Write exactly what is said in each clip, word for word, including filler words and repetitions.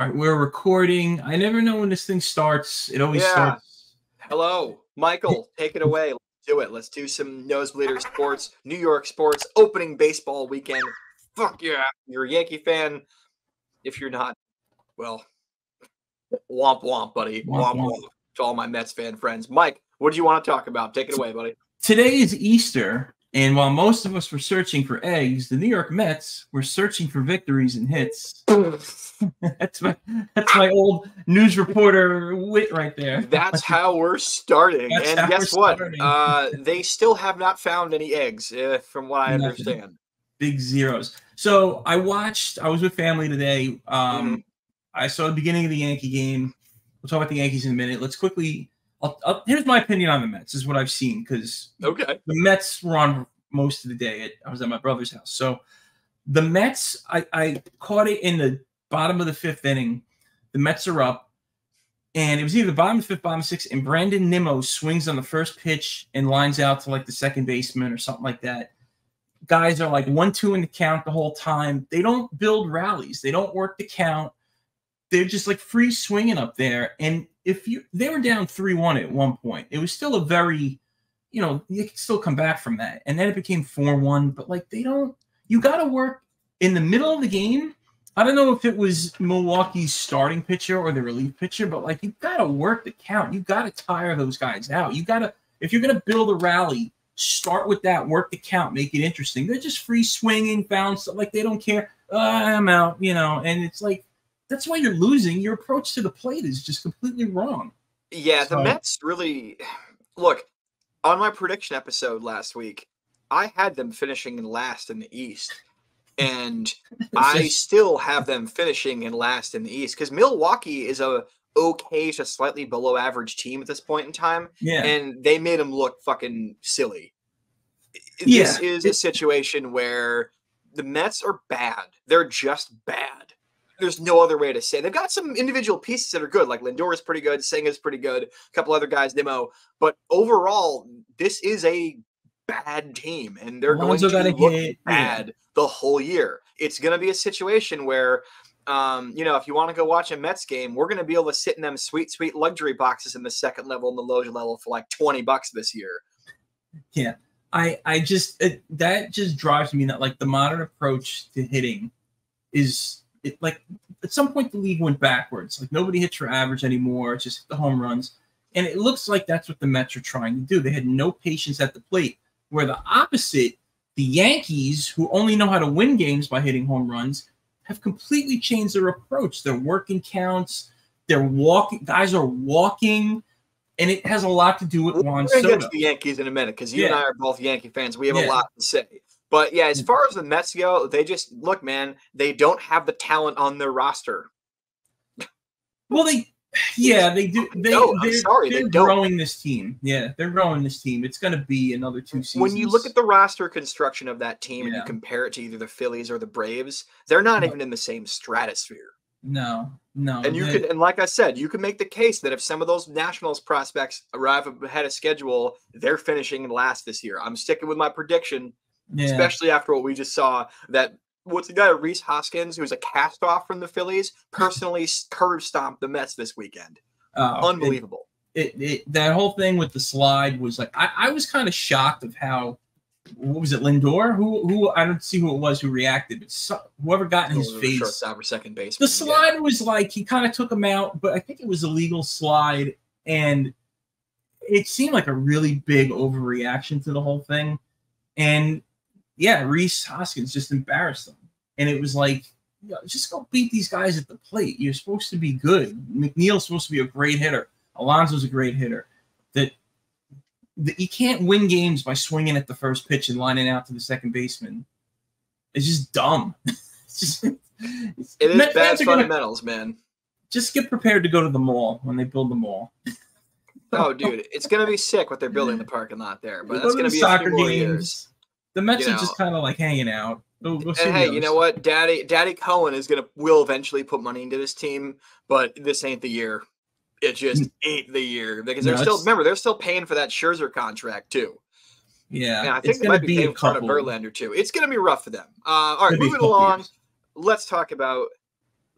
All right, we're recording. I never know when this thing starts. It always yeah. starts. Hello, Michael. Take it away. Let's do it. Let's do some Nosebleeder Sports, New York sports, opening baseball weekend. Fuck yeah. You're a Yankee fan. If you're not, well, womp womp, buddy. Womp womp to all my Mets fan friends. Mike, what do you want to talk about? Take it away, buddy. Today is Easter, and while most of us were searching for eggs, the New York Mets were searching for victories and hits. that's my that's my old news reporter wit right there. That's how we're starting. That's and guess what? Uh, they still have not found any eggs, uh, from what I Nothing. understand. Big zeros. So I watched. I was with family today. Um, mm. I saw the beginning of the Yankee game. We'll talk about the Yankees in a minute. Let's quickly. I'll, I'll, here's my opinion on the Mets. This is what I've seen because okay. the Mets were on most of the day. At, I was at my brother's house. So the Mets, I, I caught it in the bottom of the fifth inning. The Mets are up, and it was either the bottom of the fifth, bottom of the sixth, and Brandon Nimmo swings on the first pitch and lines out to like the second baseman or something like that. Guys are like one, two in the count the whole time. They don't build rallies. They don't work the count. They're just like free swinging up there. And if you, they were down three one at one point. It was still a very, you know, you could still come back from that. And then it became four one. But like they don't, you got to work in the middle of the game. I don't know if it was Milwaukee's starting pitcher or the relief pitcher, but like you got to work the count. You got to tire those guys out. You got to, if you're going to build a rally, start with that, work the count, make it interesting. They're just free swinging, bounce, like they don't care. Oh, I'm out, you know, and it's like, that's why you're losing. Your approach to the plate is just completely wrong. Yeah, so. The Mets really – look, on my prediction episode last week, I had them finishing last in the East, and I still have them finishing in last in the East because Milwaukee is a okay to slightly below average team at this point in time, yeah. and they made them look fucking silly. Yeah. This is a situation where the Mets are bad. They're just bad. There's no other way to say. They've got some individual pieces that are good. Like Lindor is pretty good. Senga is pretty good. A couple other guys, Nimmo. But overall, this is a bad team. And they're going to look bad the whole year. It's going to be a situation where, um, you know, if you want to go watch a Mets game, we're going to be able to sit in them sweet, sweet luxury boxes in the second level and the lower level for like twenty bucks this year. Yeah. I, I just, it, that just drives me that like the modern approach to hitting is, It, like at some point the league went backwards. Like nobody hits for average anymore. It's just the home runs. And it looks like that's what the Mets are trying to do. They had no patience at the plate. Where the opposite, the Yankees, who only know how to win games by hitting home runs, have completely changed their approach. They're working counts. They're walking. Guys are walking. And it has a lot to do with Juan Soto. We're going to get to the Yankees in a minute because you yeah. and I are both Yankee fans. We have yeah. a lot to say. But, yeah, as far as the Mets go, they just – look, man, they don't have the talent on their roster. Well, they – yeah, they do. They, no, I'm they're, sorry. They're they don't. growing this team. Yeah, they're growing this team. It's going to be another two seasons. When you look at the roster construction of that team yeah. and you compare it to either the Phillies or the Braves, they're not no. even in the same stratosphere. No, no. And you they, could, and like I said, you can make the case that if some of those Nationals prospects arrive ahead of schedule, they're finishing last this year. I'm sticking with my prediction. Yeah. Especially after what we just saw, that what's the guy, Reese Hoskins, who's a cast off from the Phillies, personally curb stomped the Mets this weekend. Uh, Unbelievable. It, it, it that whole thing with the slide was like I, I was kind of shocked of how what was it Lindor who who I don't see who it was who reacted, but so, whoever got in his face, shortstop or second baseman. The slide yeah. was like he kind of took him out, but I think it was a legal slide, and it seemed like a really big overreaction to the whole thing, and. Yeah, Reese Hoskins just embarrassed them. And it was like, you know, just go beat these guys at the plate. You're supposed to be good. McNeil's supposed to be a great hitter. Alonso's a great hitter. That, that you can't win games by swinging at the first pitch and lining out to the second baseman. It's just dumb. it's just, it's, it is Mets, bad Mets fundamentals, gonna, man. Just get prepared to go to the mall when they build the mall. Oh, dude, it's going to be sick what they're building in the parking lot there. But that's going to be soccer a few more years. The Mets you know, are just kind of like hanging out. We'll, we'll and hey, you know what? Daddy Daddy Cohen is gonna will eventually put money into this team, but this ain't the year. It just ain't the year. Because no, they're still remember, they're still paying for that Scherzer contract too. Yeah. And I think they might be paying for Verlander too. It's gonna be rough for them. Uh all right, moving along. Years. Let's talk about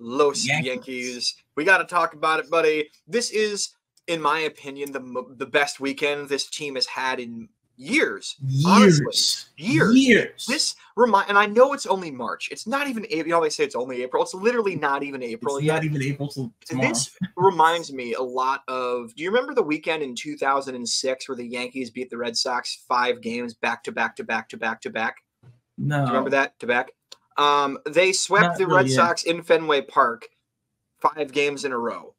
Los Yankees. Yankees. We got to talk about it, buddy. This is, in my opinion, the the best weekend this team has had in years. Years. Honestly. Years. Years. This remind, and I know it's only March. It's not even April. You know, they say it's only April. It's literally not even April it's yet. Not even April till tomorrow. This reminds me a lot of, do you remember the weekend in two thousand six where the Yankees beat the Red Sox five games back to back to back to back to back? No. Do you remember that? To back? Um, they swept Not the Red really, Sox yeah. in Fenway Park five games in a row.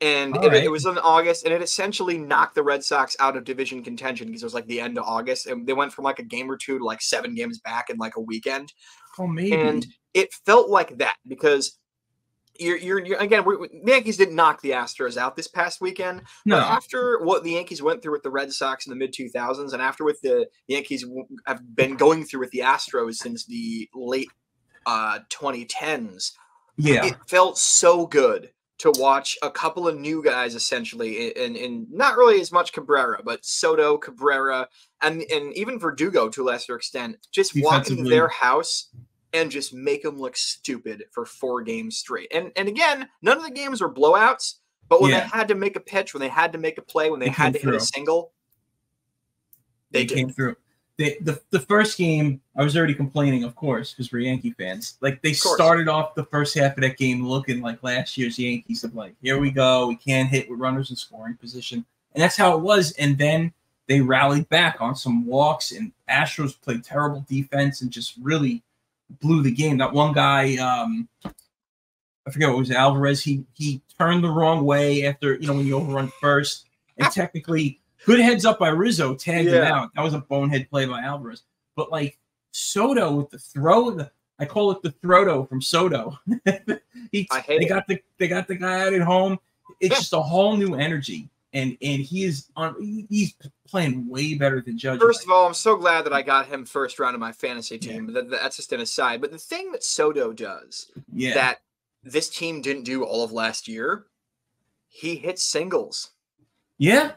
And it, right. it was in August, and it essentially knocked the Red Sox out of division contention because it was like the end of August. And they went from like a game or two to like seven games back in like a weekend. Oh, maybe. And it felt like that because you're, you're, you're again, we're, the Yankees didn't knock the Astros out this past weekend. No. But after what the Yankees went through with the Red Sox in the mid two thousands, and after what the Yankees have been going through with the Astros since the late Uh, twenty tens, yeah, it felt so good to watch a couple of new guys, essentially, and and not really as much Cabrera, but Soto, Cabrera, and and even Verdugo to a lesser extent, just walk into their house and just make them look stupid for four games straight. And and again, none of the games were blowouts, but when yeah. they had to make a pitch, when they had to make a play, when they, they had to through. hit a single, they, they came through. They, the, the first game, I was already complaining, of course, because we're Yankee fans. Like, they started off the first half of that game looking like last year's Yankees of like, here we go, we can't hit with runners in scoring position. And that's how it was. And then they rallied back on some walks, and Astros played terrible defense and just really blew the game. That one guy, um, I forget what it was, Alvarez, he, he turned the wrong way after, you know, when you overrun first. And technically... Good heads up by Rizzo, tagged yeah. him out. That was a bonehead play by Alvarez. But, like, Soto with the throw, the, I call it the throto from Soto. he, I hate they it. Got the They got the guy out at home. It's yeah. just a whole new energy. And and he is on, he's playing way better than Judge. First of all, I'm so glad that I got him first round of my fantasy team. Yeah. That, that's just an aside. But the thing that Soto does yeah. that this team didn't do all of last year, he hits singles. Yeah.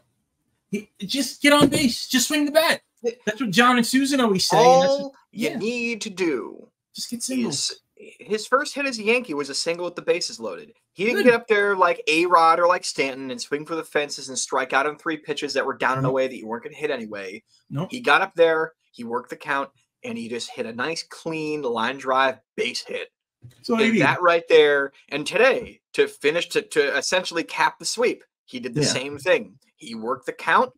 He, just get on base. Just swing the bat. That's what John and Susan always say. All that's what, yeah. you need to do. Just get singles. His, his first hit as a Yankee was a single with the bases loaded. He didn't Good. get up there like A-Rod or like Stanton and swing for the fences and strike out on three pitches that were down and nope. away that you weren't going to hit anyway. Nope. He got up there, he worked the count, and he just hit a nice, clean line drive base hit. So that right there. And today, to finish, to, to essentially cap the sweep, he did the yeah. same thing. He worked the count.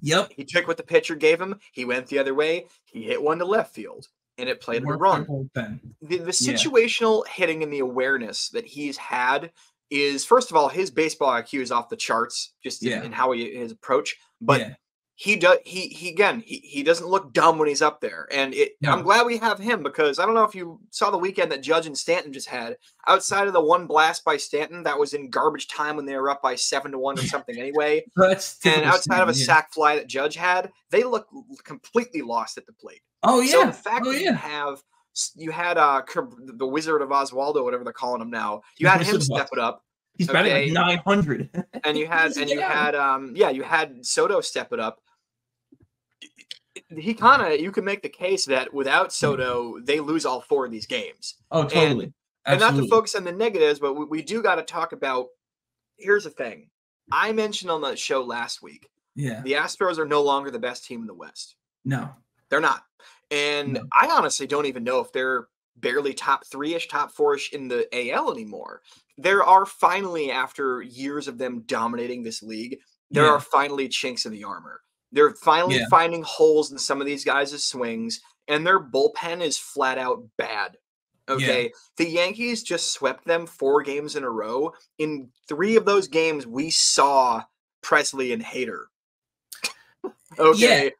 Yep. He took what the pitcher gave him. He went the other way. He hit one to left field, and it played him a run. The, the situational yeah. hitting and the awareness that he's had is, first of all, his baseball I Q is off the charts, just yeah. in, in how he his approach. But yeah. he does. He he again. He he doesn't look dumb when he's up there, and it. No. I'm glad we have him because I don't know if you saw the weekend that Judge and Stanton just had. Outside of the one blast by Stanton, that was in garbage time when they were up by seven to one or something anyway. That's and outside of a yeah. sack fly that Judge had, they looked completely lost at the plate. Oh yeah. So the fact oh, that yeah. you have you had uh the Wizard of Oswaldo, whatever they're calling him now. You had him step it up. He's batting okay. like nine hundred. and you had and you had um yeah you had Soto step it up. He kind of, you can make the case that without Soto, they lose all four of these games. Oh, totally. And, and not to focus on the negatives, but we, we do got to talk about, here's the thing. I mentioned on the show last week, yeah, the Astros are no longer the best team in the West. No. They're not. And no. I honestly don't even know if they're barely top three-ish, top four-ish in the A L anymore. There are finally, after years of them dominating this league, there yeah. are finally chinks in the armor. They're finally yeah. finding holes in some of these guys' swings, and their bullpen is flat out bad. Okay. Yeah. The Yankees just swept them four games in a row. In three of those games, we saw Presley and Hader. okay. Yeah.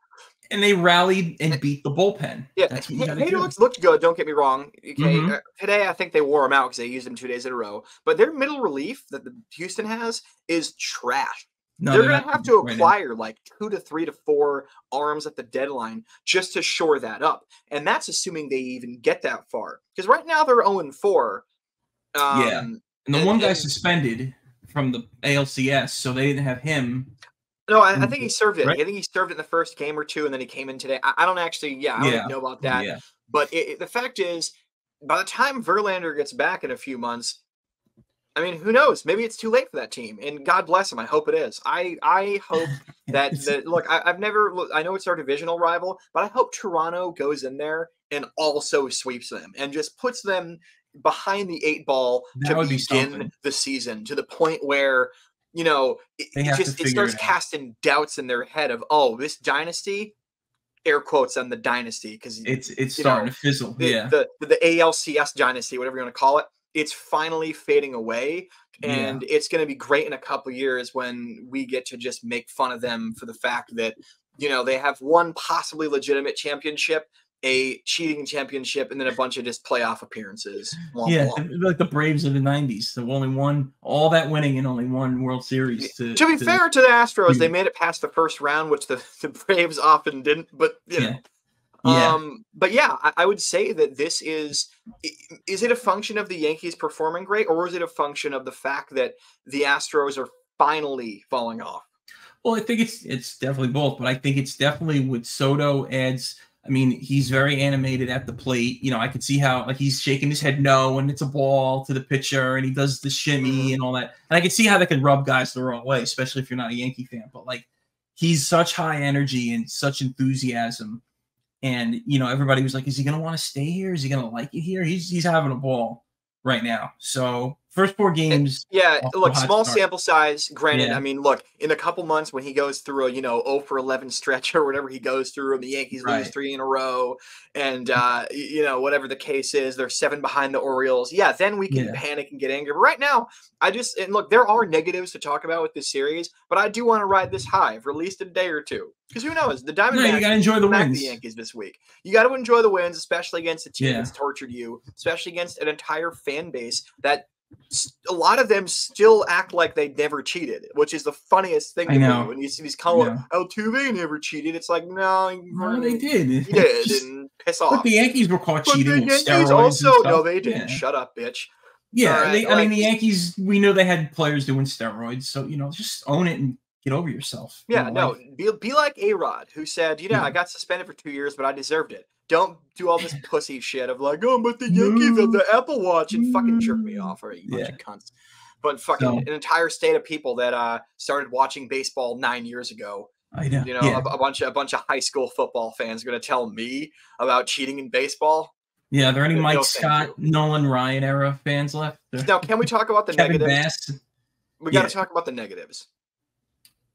And they rallied and beat the bullpen. Yeah. That's what you gotta do. Hader looked good, don't get me wrong. Okay. Mm-hmm. uh, today, I think they wore him out because they used him two days in a row. But their middle relief that the Houston has is trash. No, they're, they're going to have to acquire right like two to three to four arms at the deadline just to shore that up. And that's assuming they even get that far. Because right now they're oh and four. Um, yeah. And the and, one guy and, suspended from the A L C S, so they didn't have him. No, I, I think he served it. Right? I think he served it in the first game or two, and then he came in today. I, I don't actually – yeah, I don't yeah. know about that. Yeah. But it, it, the fact is, by the time Verlander gets back in a few months, I mean, who knows? Maybe it's too late for that team, and God bless them. I hope it is. I, I hope that, that look, I, I've never, look, I know it's our divisional rival, but I hope Toronto goes in there and also sweeps them and just puts them behind the eight ball that to begin be the season, to the point where, you know, it, it just it starts it casting doubts in their head of, oh, this dynasty, air quotes on the dynasty, because it's it's starting know, to fizzle. The, yeah, the, the the A L C S dynasty, whatever you want to call it, it's finally fading away, and yeah. it's going to be great in a couple of years when we get to just make fun of them for the fact that, you know, they have one possibly legitimate championship, a cheating championship, and then a bunch of just playoff appearances. Long, yeah, long. Like the Braves of the nineties. They've only won all that winning and only one World Series. To, to be to, fair to the Astros, yeah. they made it past the first round, which the, the Braves often didn't, but, you know. Yeah. Yeah. Um, but yeah, I, I would say that this is, is it a function of the Yankees performing great, or is it a function of the fact that the Astros are finally falling off? Well, I think it's, it's definitely both, but I think it's definitely with Soto adds, I mean, he's very animated at the plate. You know, I could see how like he's shaking his head no, and it's a ball to the pitcher, and he does the shimmy mm-hmm. and all that. And I could see how that could rub guys the wrong way, especially if you're not a Yankee fan, but like he's such high energy and such enthusiasm. And, you know, everybody was like, is he going to want to stay here? Is he going to like it here? He's he's having a ball right now. So first four games. And, yeah, look, small start. sample size. Granted, yeah. I mean, look, in a couple months when he goes through a, you know, oh for eleven stretch or whatever he goes through, and the Yankees right. lose three in a row and, uh, you know, whatever the case is, they're seven behind the Orioles. Yeah, then we can yeah. panic and get angry. But right now, I just – and look, there are negatives to talk about with this series, but I do want to ride this high, for at least a day or two. Because who knows? The Diamondbacks, no, you gotta enjoy the wins. The Yankees this week. You got to enjoy the wins, especially against a team yeah. that's tortured you, especially against an entire fan base that a lot of them still act like they never cheated, which is the funniest thing. I to know. Me. When you see these calling yeah. Altuve never cheated, it's like no, no they did. He did Just, and piss off. But the Yankees were caught but cheating. The Yankees also no, they didn't. Yeah. Shut up, bitch. Yeah, right, they, like, I mean the Yankees. We know they had players doing steroids, so you know, just own it and. Get over yourself. Yeah, no, be, be like A-Rod, who said, you know, yeah. I got suspended for two years, but I deserved it. Don't do all this pussy shit of like, oh, but the Yankees have the Apple Watch and fucking jerk me off, or you bunch yeah. of cunts. But fucking so, an entire state of people that uh, started watching baseball nine years ago. I know. You know, yeah. a, a bunch of a bunch of high school football fans going to tell me about cheating in baseball. Yeah, are there any no, Mike Scott, Nolan Ryan era fans left? Now, can we talk about the Kevin negatives? Bass. We got to yeah. talk about the negatives.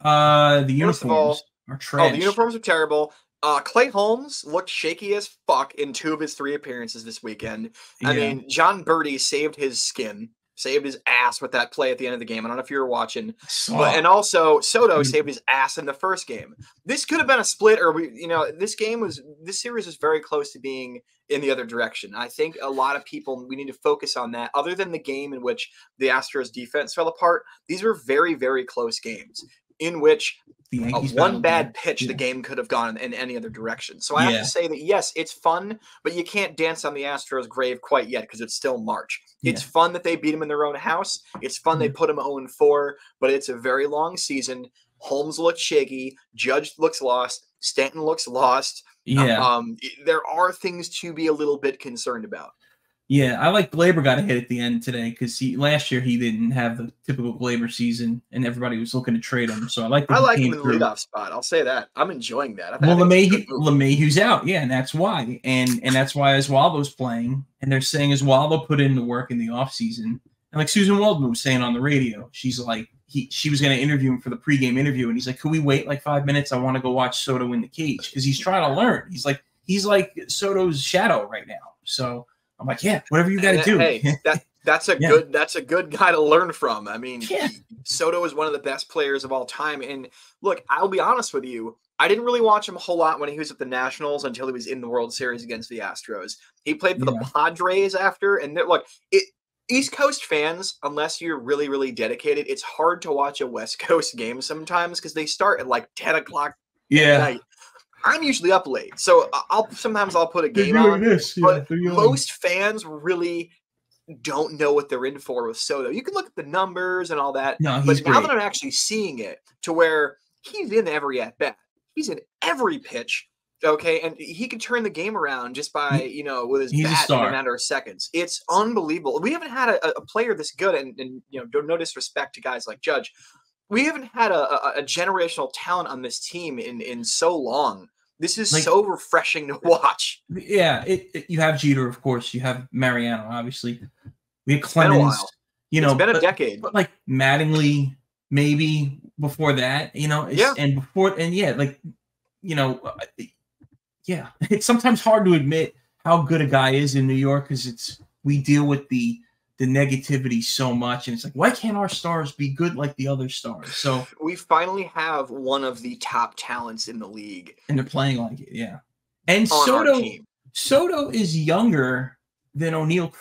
Uh, the uniforms First of all, are trash. Oh, the uniforms are terrible. Uh, Clay Holmes looked shaky as fuck in two of his three appearances this weekend. Yeah. I mean, John Birdie saved his skin, saved his ass with that play at the end of the game. I don't know if you were watching, but, and also Soto Dude. saved his ass in the first game. This could have been a split, or we, you know, this game was, this series was very close to being in the other direction. I think a lot of people, we need to focus on that. Other than the game in which the Astros defense fell apart, these were very, very close games. In which the uh, one bad pitch, yeah. the game could have gone in any other direction. So I yeah. have to say that, yes, it's fun, but you can't dance on the Astros' grave quite yet because it's still March. Yeah. It's fun that they beat them in their own house. It's fun yeah. they put them oh and four, but it's a very long season. Holmes looks shaky. Judge looks lost. Stanton looks lost. Yeah. Um, there are things to be a little bit concerned about. Yeah, I like Glaber got a hit at the end today because he last year he didn't have the typical Glaber season, and everybody was looking to trade him. So I like that I like him in the leadoff spot. I'll say that I'm enjoying that. I well, LeMahieu, LeMahieu's out, yeah, and that's why, and and that's why Oswaldo's playing, and they're saying Oswaldo put in the work in the offseason. And like Susan Waldman was saying on the radio, she's like he she was going to interview him for the pregame interview, and he's like, "Can we wait like five minutes? I want to go watch Soto in the cage because he's trying to learn. He's like he's like Soto's shadow right now." So. I'm like, yeah, whatever you got to do. Hey, that that's a yeah. good that's a good guy to learn from. I mean, yeah. Soto is one of the best players of all time. And look, I'll be honest with you, I didn't really watch him a whole lot when he was at the Nationals until he was in the World Series against the Astros. He played for yeah. the Padres after, and look, it, East Coast fans, unless you're really really dedicated, it's hard to watch a West Coast game sometimes because they start at like ten o'clock. Yeah. At night. I'm usually up late, so I'll sometimes I'll put a game on. This, but yeah, most fans really don't know what they're in for with Soto. You can look at the numbers and all that, no, but now great. that I'm actually seeing it, to where he's in every at bat, he's in every pitch. Okay, and he could turn the game around just by, you know, with his He's bat in a matter of seconds. It's unbelievable. We haven't had a, a player this good, and, and you know, no disrespect to guys like Judge. We haven't had a, a, a generational talent on this team in, in so long. This is like, so refreshing to watch. Yeah, it, it, you have Jeter, of course. You have Mariano, obviously. We have Clemens. It's been a while. You know, it's been a but, decade. But like Mattingly, maybe before that, you know, it's, yeah. and before and yeah, like you know. Yeah, it's sometimes hard to admit how good a guy is in New York because it's we deal with the the negativity so much, and it's like, why can't our stars be good like the other stars? So we finally have one of the top talents in the league, and they're playing like it. Yeah, and Soto Soto is younger than O'Neill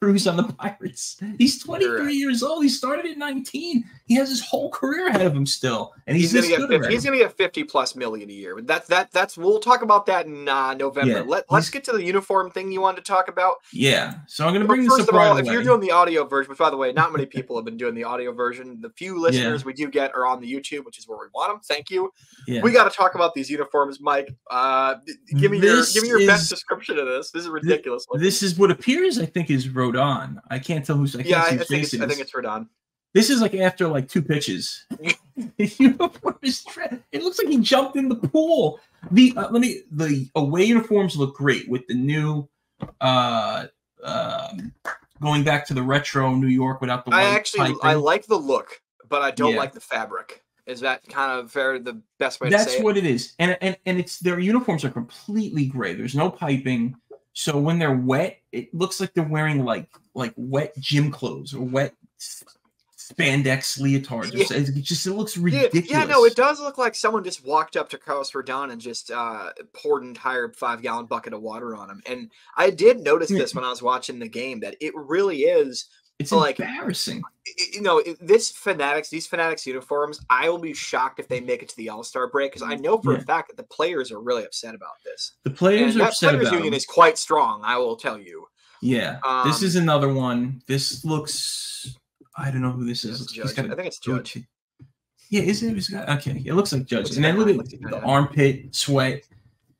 Cruz on the Pirates. He's twenty-three years old. He started at nineteen. He has his whole career ahead of him still, and he's, he's going to get he's going to get fifty plus million a year. But that's that that's we'll talk about that in uh, November. Yeah. Let let's get to the uniform thing you wanted to talk about. Yeah. So I'm going to bring first this up of all, right if away. You're doing the audio version, which by the way, not many people have been doing the audio version. The few listeners yeah. we do get are on the YouTube, which is where we want them. Thank you. Yeah. We got to talk about these uniforms, Mike. Uh, give me this your give me your is, best description of this. This is ridiculous. Th this is what appears, I think, is Rodon. I can't tell who's. I can't yeah, see I, I think it's, I think it's Rodon. This is like after like two pitches. Uniform is it looks like he jumped in the pool. The uh, let me the away uniforms look great with the new, uh, uh, going back to the retro New York without the. White I actually piping. I like the look, but I don't yeah. like the fabric. Is that kind of fair? The best way That's to say what it? it is, and and and it's their uniforms are completely gray. There's no piping, so when they're wet, it looks like they're wearing like like wet gym clothes or wet. Spandex leotards. Yeah. It just it looks ridiculous. Yeah, yeah, no, it does look like someone just walked up to Carlos Rodon and just uh, poured an entire five-gallon bucket of water on him. And I did notice this when I was watching the game that it really is. It's like, embarrassing. You know, this Fanatics, these Fanatics uniforms, I will be shocked if they make it to the All-Star break because I know for yeah. a fact that the players are really upset about this. The players and are that upset players about union them. Is quite strong, I will tell you. Yeah, um, this is another one. This looks... I don't know who this is. He's got a, I think it's Judge. Yeah, is it? He's got, okay, it looks like Judge. Looks and then look at the armpit sweat.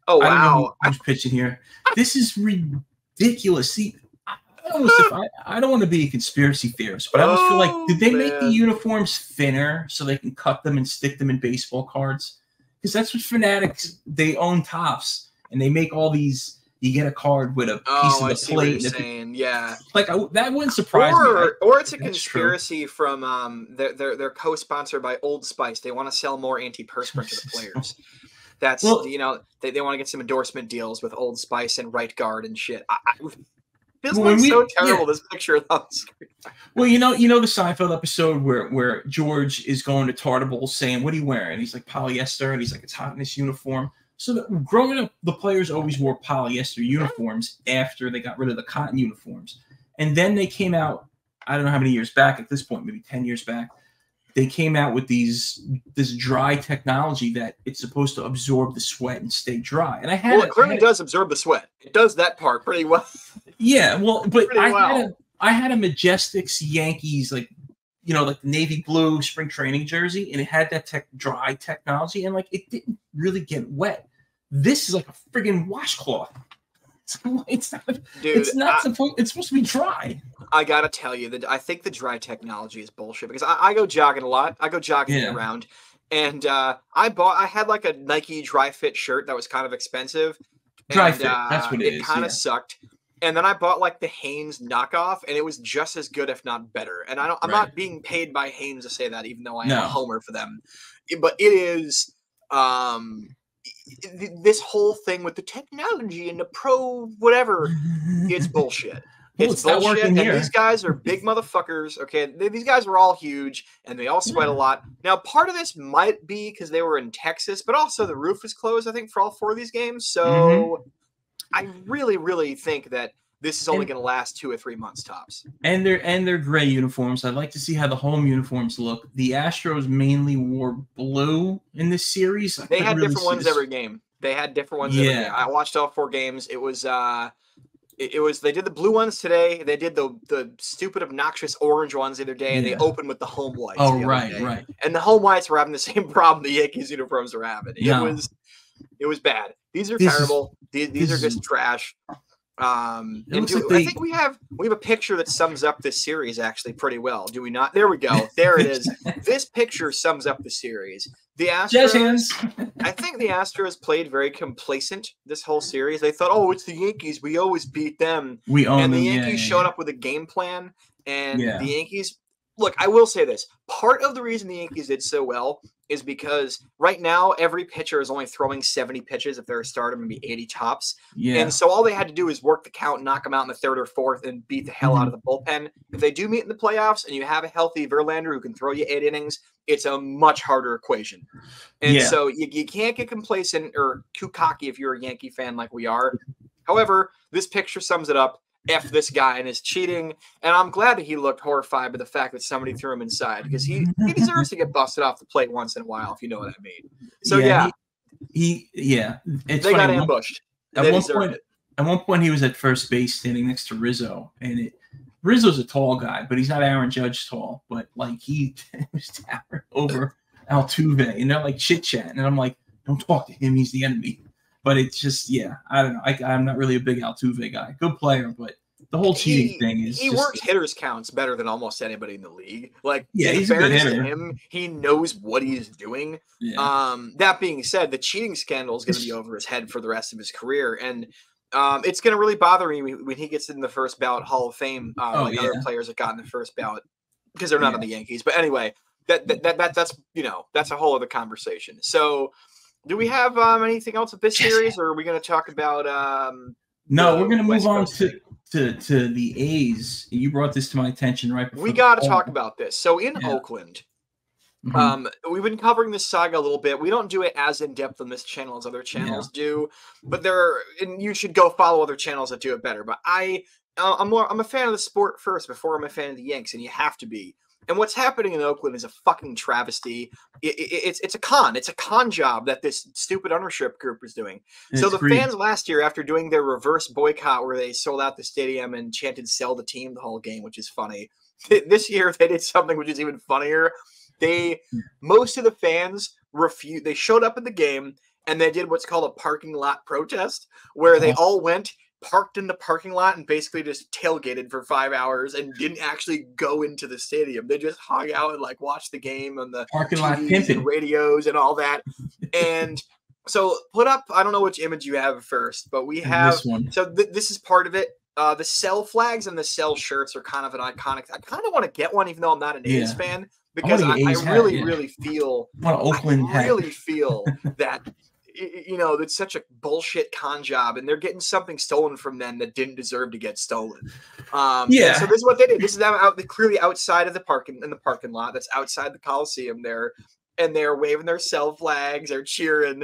Oh, wow. I don't know who's pitching here. This is ridiculous. See, I, almost, if I, I don't want to be a conspiracy theorist, but I almost oh, feel like, did they man. make the uniforms thinner so they can cut them and stick them in baseball cards? Because that's what Fanatics, they own Topps, and they make all these... You get a card with a piece oh, of the plate. Saying. Yeah, like I, that wouldn't surprise or, me. Or, or it's a That's conspiracy true. From um, they're they're, they're co-sponsored by Old Spice. They want to sell more antiperspirant to the players. That's well, you know they, they want to get some endorsement deals with Old Spice and Right Guard and shit. I, I, this well, looks we, so terrible. Yeah. This picture of the screen. Well, you know, you know the Seinfeld episode where where George is going to Tartar Bowl saying, "What are you wearing?" And he's like polyester, and he's like, "It's hot in this uniform." So the, growing up, the players always wore polyester uniforms after they got rid of the cotton uniforms. And then they came out, I don't know how many years back at this point, maybe ten years back, they came out with these this dry technology that it's supposed to absorb the sweat and stay dry. And I had Well, it clearly does a, absorb the sweat. It does that part pretty well. Yeah, well, but I, well. Had a, I had a Majestics Yankees, like, you know, like the navy blue spring training jersey, and it had that tech dry technology, and like it didn't really get wet. This is like a friggin' washcloth. It's, it's not, Dude, it's, not I, supposed, it's supposed to be dry. I gotta tell you that I think the dry technology is bullshit because I, I go jogging a lot. I go jogging yeah. around, and uh, I bought. I had like a Nike dry fit shirt that was kind of expensive. Dry and, fit. Uh, that's what it, it is. It kind of yeah. sucked. And then I bought like the Hanes knockoff, and it was just as good, if not better. And I don't, I'm right. not being paid by Hanes to say that, even though I am no. a homer for them. But it is um, this whole thing with the technology and the pro whatever. It's bullshit. Well, it's, it's bullshit. And here. These guys are big motherfuckers. Okay, these guys were all huge, and they all sweat yeah. a lot. Now, part of this might be because they were in Texas, but also the roof is closed. I think for all four of these games, so. Mm-hmm. I really, really think that this is only going to last two or three months tops. And they're and they're gray uniforms. I'd like to see how the home uniforms look. The Astros mainly wore blue in this series. I they had really different ones this. every game. They had different ones. Yeah, every game. I watched all four games. It was uh, it, it was they did the blue ones today. They did the the stupid obnoxious orange ones the other day, and yeah. they opened with the home whites. Oh right, day. right. And the home whites were having the same problem the Yankees uniforms were having. It no. was. It was bad. These are this terrible. Is, these these are just is, trash. Um, and do, like they, I think we have we have a picture that sums up this series actually pretty well. Do we not? There we go. There it is. This picture sums up the series. The Astros. I think the Astros played very complacent this whole series. They thought, oh, it's the Yankees. We always beat them. We own and them. The Yankees yeah, showed yeah. up with a game plan, and yeah. the Yankees. Look, I will say this. Part of the reason the Yankees did so well is because right now every pitcher is only throwing seventy pitches if they're a starter, maybe eighty tops. Yeah. And so all they had to do is work the count, knock them out in the third or fourth, and beat the hell out of the bullpen. If they do meet in the playoffs and you have a healthy Verlander who can throw you eight innings, it's a much harder equation. And yeah. so you, you can't get complacent or too cocky if you're a Yankee fan like we are. However, this picture sums it up. F this guy and his cheating. And I'm glad that he looked horrified by the fact that somebody threw him inside, because he, he deserves to get busted off the plate once in a while, if you know what I mean. So, yeah. yeah. He, he, yeah. It's they funny. got ambushed. At, they one point, it. at one point, he was at first base standing next to Rizzo. And it, Rizzo's a tall guy, but he's not Aaron Judge tall. But, like, he was towering over Altuve. And they're, like, chit-chatting. And I'm like, don't talk to him. He's the enemy. But it's just, yeah, I don't know. I, I'm not really a big Altuve guy. Good player, but the whole cheating he, thing is. He just, works hitters counts better than almost anybody in the league. Like, yeah, he's a good hitter. Him, he knows what he's doing. Yeah. Um, that being said, the cheating scandal is going to be over his head for the rest of his career, and um, it's going to really bother me when he gets in the first ballot Hall of Fame, uh, oh, like yeah. other players that got in the first ballot because they're not yeah. on the Yankees. But anyway, that that, that that that's you know that's a whole other conversation. So. Do we have um, anything else of this series, or are we going to talk about um, – No, we're going to move on to, to, to the A's. You brought this to my attention right before. We got to talk about this. So in yeah. Oakland, mm-hmm. um, we've been covering this saga a little bit. We don't do it as in-depth on this channel as other channels yeah. do, but there are, and you should go follow other channels that do it better. But I, uh, I'm, more, I'm a fan of the sport first before I'm a fan of the Yanks, and you have to be. And what's happening in Oakland is a fucking travesty. It, it, it's it's a con. It's a con job that this stupid ownership group is doing. It's so the great. fans last year, after doing their reverse boycott where they sold out the stadium and chanted sell the team the whole game, which is funny. This year, they did something which is even funnier. They Most of the fans, refused. they showed up at the game, and they did what's called a parking lot protest, where they all went parked in the parking lot and basically just tailgated for five hours and didn't actually go into the stadium. They just hung out and like watched the game on the parking lot and radios and all that. And so put up, I don't know which image you have first, but we have, this one. so th this is part of it. Uh, the sell flags and the sell shirts are kind of an iconic. I kind of want to get one, even though I'm not an yeah. A's fan, because I, I, I really, hat, yeah. really feel, well, Oakland I really hat. feel that, you know, that's such a bullshit con job, and they're getting something stolen from them that didn't deserve to get stolen. Um, yeah. So this is what they did. This is out clearly outside of the parking in the parking lot. That's outside the Coliseum there, and they're waving their sell flags. They're cheering,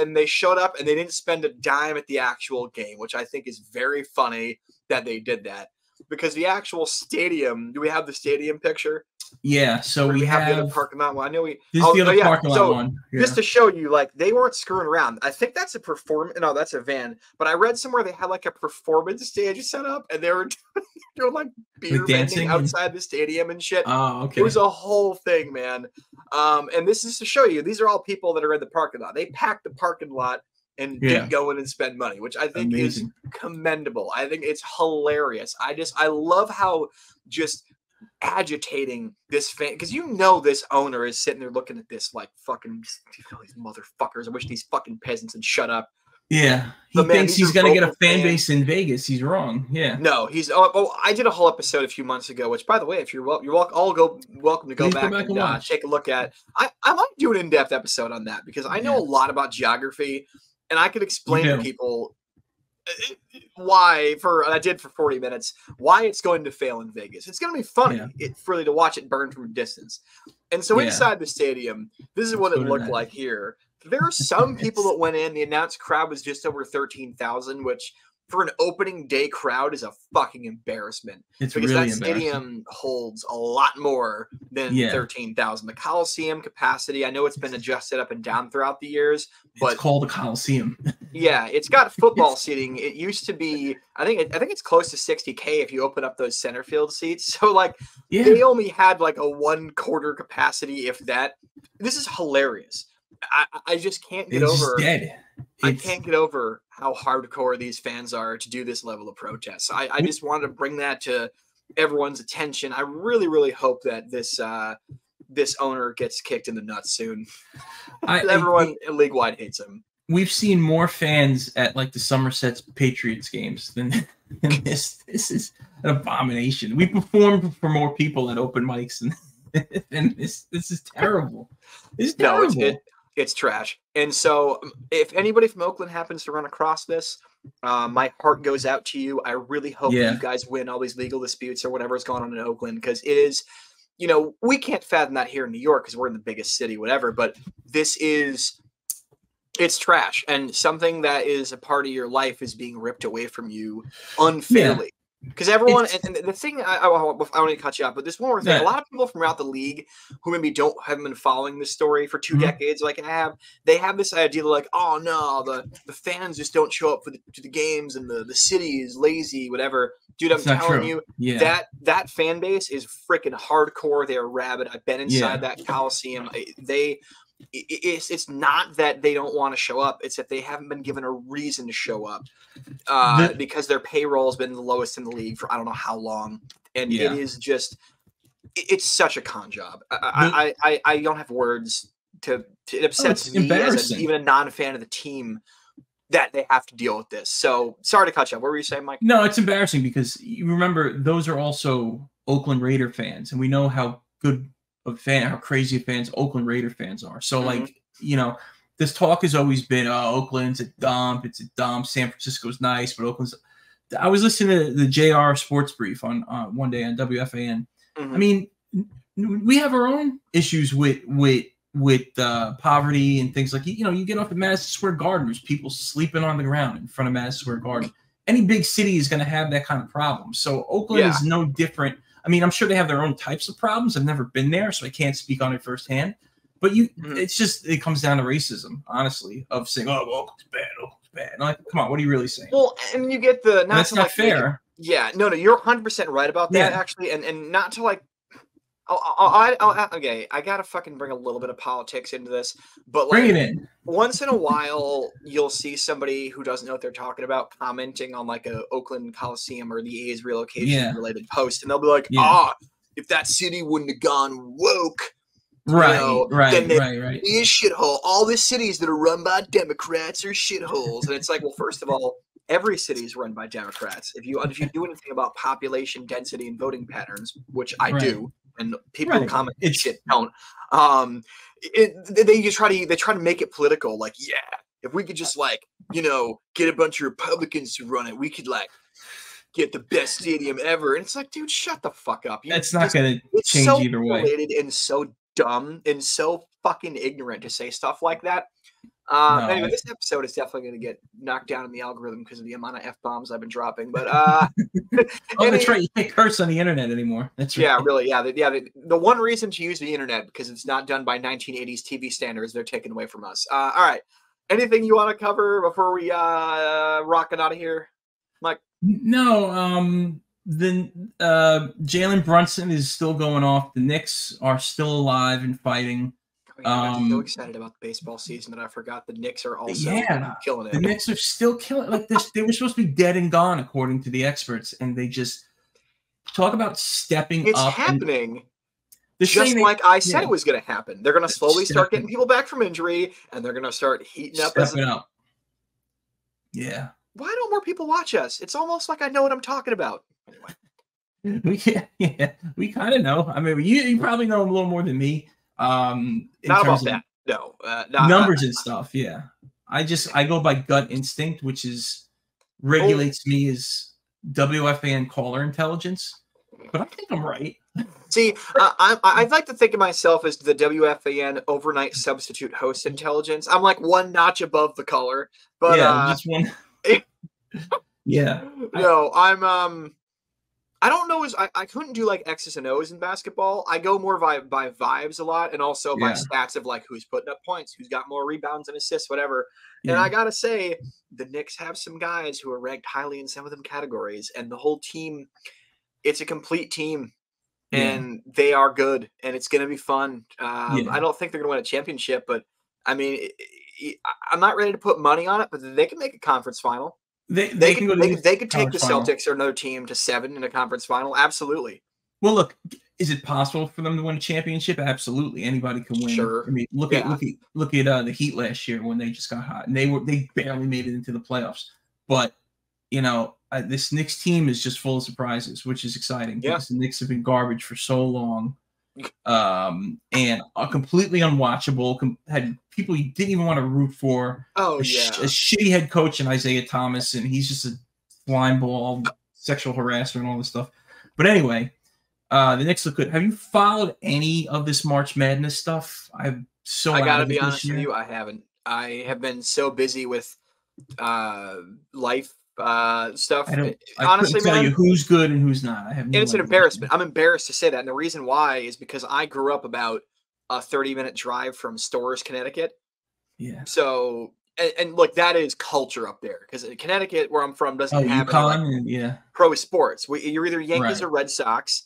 and they showed up, and they didn't spend a dime at the actual game, which I think is very funny that they did that, because the actual stadium. Do we have the stadium picture? Yeah, so we, we have, have the other parking lot one. I know we. This is the other oh, yeah. parking lot so, one. Yeah. Just to show you, like they weren't screwing around. I think that's a perform. No, that's a van. But I read somewhere they had like a performance stage set up, and they were doing like beer like dancing outside the stadium and shit. Oh, okay. It was a whole thing, man. Um, and this is to show you these are all people that are in the parking lot. They packed the parking lot and yeah. didn't go in and spend money, which I think Amazing. is commendable. I think it's hilarious. I just I love how just. agitating this fan, because you know this owner is sitting there looking at this like fucking you know, these motherfuckers. I wish these fucking peasants would shut up. Yeah, he man, thinks he's gonna get a fan base in Vegas. He's wrong. Yeah, no, he's. Oh, oh, I did a whole episode a few months ago. Which, by the way, if you're well, you're welcome. All go welcome to go back, go back and, and uh, take a look at. I I might do an in depth episode on that, because I yeah. know a lot about geography, and I could explain you know. to people. Why for and I did for forty minutes why it's going to fail in Vegas. It's going to be funny yeah. it really to watch it burn from a distance. And so yeah. inside the stadium, this is what Let's it looked like here. There are some people that went in. The announced crowd was just over thirteen thousand, which for an opening day crowd is a fucking embarrassment. It's because really that stadium holds a lot more than yeah. thirteen thousand. The Coliseum capacity, I know it's been adjusted up and down throughout the years, but it's called the Coliseum. Yeah, it's got football seating. It used to be, I think, it, I think it's close to sixty K if you open up those center field seats. So like, yeah. they only had like a one quarter capacity, if that. This is hilarious. I, I just can't get it's over. Dead. I can't get over how hardcore these fans are to do this level of protest. I, I just wanted to bring that to everyone's attention. I really, really hope that this uh, this owner gets kicked in the nuts soon. I, Everyone league-wide hates him. We've seen more fans at like the Somerset Patriots games than, than this. This is an abomination. We performed for more people at open mics, and, and this this is terrible. This is terrible. No, it's it. It's trash. And so if anybody from Oakland happens to run across this, uh, my heart goes out to you. I really hope yeah. you guys win all these legal disputes or whatever is going on in Oakland, because it is, you know, we can't fathom that here in New York because we're in the biggest city, whatever. But this is, it's trash. And something that is a part of your life is being ripped away from you unfairly. Because yeah. everyone, and, and the thing, I, I, I want to cut you off, but this one more thing, yeah. a lot of people from out the league who maybe don't haven't been following this story for two mm-hmm. decades like I have, they have this idea like, oh no, the, the fans just don't show up for the, to the games and the, the city is lazy, whatever. Dude, I'm telling you, yeah. that that fan base is freaking hardcore. They're rabid. I've been inside yeah. that Coliseum. They... It's it's not that they don't want to show up. It's that they haven't been given a reason to show up uh, the, because their payroll has been the lowest in the league for I don't know how long. And yeah. it is just it, it's such a con job. I, the, I, I, I don't have words to, to it upsets oh, me as a, even a non-fan of the team that they have to deal with this. So sorry to cut you off. What were you saying, Mike? No, it's embarrassing because you remember those are also Oakland Raider fans, and we know how good of fan, how crazy fans Oakland Raider fans are. So, mm-hmm. like, you know, this talk has always been, oh, Oakland's a dump. It's a dump. San Francisco's nice, but Oakland's... I was listening to the J R Sports Brief on uh, one day on W F A N. Mm-hmm. I mean, we have our own issues with with with uh, poverty and things like, you know, you get off the Madison Square Garden, there's people sleeping on the ground in front of Madison Square Garden. Any big city is going to have that kind of problem. So Oakland yeah. is no different. I mean, I'm sure they have their own types of problems. I've never been there, so I can't speak on it firsthand. But you, mm-hmm. it's just, it comes down to racism, honestly, of saying, oh, Oakland's bad, Oakland's bad. And I'm like, come on, what are you really saying? Well, and you get the... Not that's not like, fair. Yeah, no, no, you're one hundred percent right about that, yeah. actually. And and not to, like... I'll, I'll, I'll, I'll, okay, I got to fucking bring a little bit of politics into this. But like, bring it in. Once in a while, you'll see somebody who doesn't know what they're talking about commenting on like a Oakland Coliseum or the A's relocation-related yeah. post, and they'll be like, ah, yeah. oh, if that city wouldn't have gone woke, right, you know, right, then they'd right, right. be a shithole. All the cities that are run by Democrats are shitholes. And it's like, well, first of all, every city is run by Democrats. If you if you do anything about population density and voting patterns, which I right. do, and people right. who comment it's, shit don't. Um, it, they just try to they try to make it political. Like, yeah, if we could just like you know get a bunch of Republicans to run it, we could like get the best stadium ever. And it's like, dude, shut the fuck up. You that's just, not going to change so either way. And so dumb and so fucking ignorant to say stuff like that. Um, no, anyway, this episode is definitely going to get knocked down in the algorithm because of the amount of F-bombs I've been dropping. But uh, oh, that's right. You can't curse on the internet anymore. That's right. Yeah, really. Yeah, the, yeah. The, the one reason to use the internet because it's not done by nineteen eighties T V standards. They're taken away from us. Uh, all right. Anything you want to cover before we uh, rocking out of here, Mike? No. Um, then uh, Jalen Brunson is still going off. The Knicks are still alive and fighting. I'm um, so excited about the baseball season that I forgot the Knicks are also yeah, killing it. The Knicks are still killing like this. They were supposed to be dead and gone, according to the experts, and they just talk about stepping it's up. It's happening. Just like they, I said yeah. it was going to happen. They're going to slowly stepping. start getting people back from injury, and they're going to start heating up. Stepping as a, up. Yeah. Why don't more people watch us? It's almost like I know what I'm talking about. Anyway. we yeah, yeah, we kind of know. I mean, you, you probably know a little more than me. Um, in not terms about of that, no. Uh, not, numbers not, and stuff, yeah. I just I go by gut instinct, which is regulates oh. me as W F A N caller intelligence, but I think I'm right. See, uh, I I'd like to think of myself as the W F A N overnight substitute host intelligence. I'm like one notch above the caller, but yeah, uh, just one. yeah, no, I'm um. I don't know. As I, I couldn't do like X's and O's in basketball. I go more by, by vibes a lot and also yeah. by stats of like who's putting up points, who's got more rebounds and assists, whatever. Yeah. And I got to say, the Knicks have some guys who are ranked highly in some of them categories. And the whole team, it's a complete team. Yeah. And they are good. And it's going to be fun. Um, yeah. I don't think they're going to win a championship. But, I mean, it, I'm not ready to put money on it, but they can make a conference final. They, they, they can could, go to they, they could take the Celtics final. Or another team to seven in a conference final. Absolutely. Well, look, is it possible for them to win a championship? Absolutely. Anybody can win. Sure. I mean, look yeah. at look at look at uh, the Heat last year when they just got hot and they were they barely made it into the playoffs. But you know, uh, this Knicks team is just full of surprises, which is exciting. Yeah. Because the Knicks have been garbage for so long. Um and uh, completely unwatchable. Com had people you didn't even want to root for. Oh a yeah, sh a shitty head coach in Isaiah Thomas, and he's just a slime ball, sexual harasser, and all this stuff. But anyway, uh, the Knicks look good. Have you followed any of this March Madness stuff? I've so I gotta be honest year. with you, I haven't. I have been so busy with uh life. Uh, stuff. I don't, I Honestly, tell man, you who's good and who's not. I have. No and it's an embarrassment. I'm embarrassed to say that, and the reason why is because I grew up about a thirty minute drive from Storrs, Connecticut. Yeah. So, and, and look, that is culture up there because Connecticut, where I'm from, doesn't oh, have UConn, any, like, yeah. pro sports. We, you're either Yankees right. or Red Sox,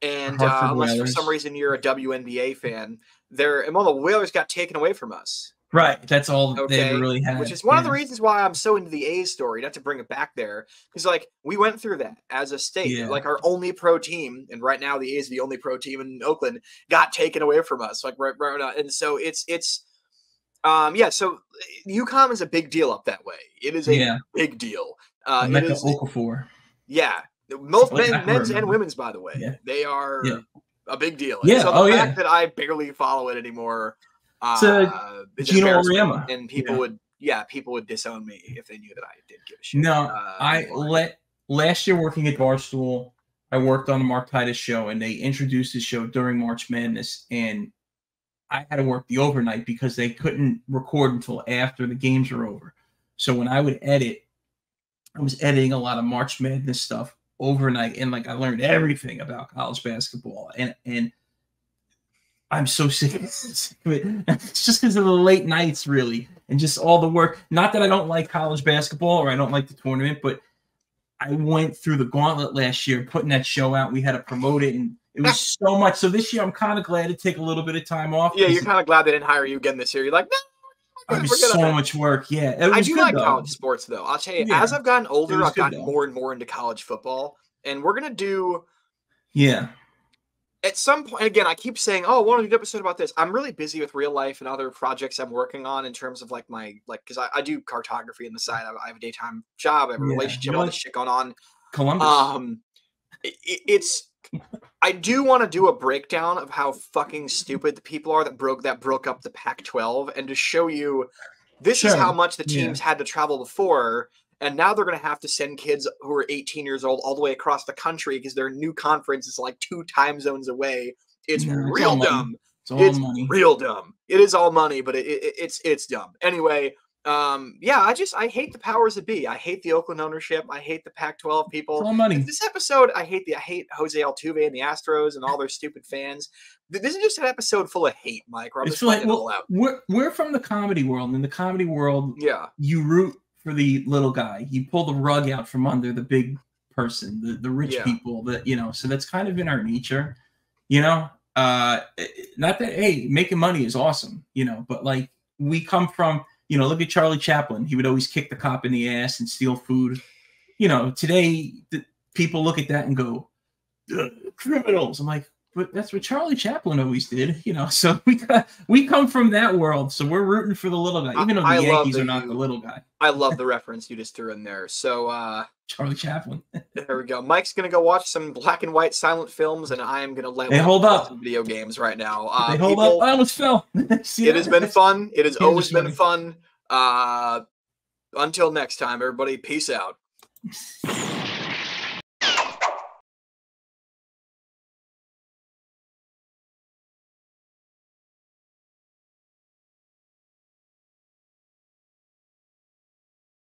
and uh, unless Whalers. for some reason you're a W N B A fan, there and well, the Whalers got taken away from us. Right, that's all okay. they really had. Which is one yeah. of the reasons why I'm so into the A's story, not to bring it back there. Because, like, we went through that as a state. Yeah. Like, our only pro team, and right now the A's, the only pro team in Oakland, got taken away from us. Like, right, right, and so it's, it's, um, yeah, so UConn is a big deal up that way. It is a yeah. big deal. Uh, it is, Okafor. Yeah. Most men, men's and women's, by the way. Yeah. They are yeah. a big deal. Yeah. So the oh, fact yeah. that I barely follow it anymore. So uh, Geno Auriemma. And people yeah. would, yeah, people would disown me if they knew that I did give a shit. No, uh, I let last year working at Barstool, I worked on the Mark Titus show, and they introduced his show during March Madness, and I had to work the overnight because they couldn't record until after the games were over. So when I would edit, I was editing a lot of March Madness stuff overnight, and like I learned everything about college basketball, and and. I'm so sick of it. It's just because of the late nights, really, and just all the work. Not that I don't like college basketball or I don't like the tournament, but I went through the gauntlet last year putting that show out. We had to promote it, and it was so much. So this year, I'm kind of glad to take a little bit of time off. Yeah, you're kind of glad they didn't hire you again this year. You're like, no. It was so much work. Yeah, it was I do good, like though. college sports, though. I'll tell you, yeah. as I've gotten older, I've gotten though. more and more into college football, and we're gonna do. Yeah. At some point, again, I keep saying, oh, I want to do an episode about this. I'm really busy with real life and other projects I'm working on in terms of like my, like, because I, I do cartography on the side. I, I have a daytime job. I have a yeah. relationship, all this shit going on. Columbus. Um, it, it's, I do want to do a breakdown of how fucking stupid the people are that broke, that broke up the Pac twelve, and to show you this sure. is how much the teams yeah. had to travel before. And now they're going to have to send kids who are eighteen years old all the way across the country because their new conference is like two time zones away. It's yeah, real it's dumb. It's, all it's money. real dumb. It is all money, but it, it, it's it's dumb. Anyway, um, yeah, I just I hate the powers that be. I hate the Oakland ownership. I hate the Pac twelve people. It's all money. This episode, I hate the I hate Jose Altuve and the Astros and all their stupid fans. This is just an episode full of hate, Mike. Where I'm it's just like, well, it all out. We're we're from the comedy world. In the comedy world, yeah, you root. For the little guy, you pull the rug out from under the big person, the the rich yeah. people, that you know. So that's kind of in our nature, you know. Uh, not that hey, making money is awesome, you know, but like we come from, you know. Look at Charlie Chaplin; he would always kick the cop in the ass and steal food, you know. Today, the, people look at that and go, criminals. I'm like, but that's what Charlie Chaplin always did, you know. So we got, we come from that world, so we're rooting for the little guy, even though the I Yankees are not you. the little guy. I love the reference you just threw in there. So uh Charlie Chaplin. There we go. Mike's gonna go watch some black and white silent films, and I am gonna let hey, hold up some video games right now. Uh hey, hold people, up. I almost fell. It has been fun. It has always been fun. Uh until next time, everybody, peace out.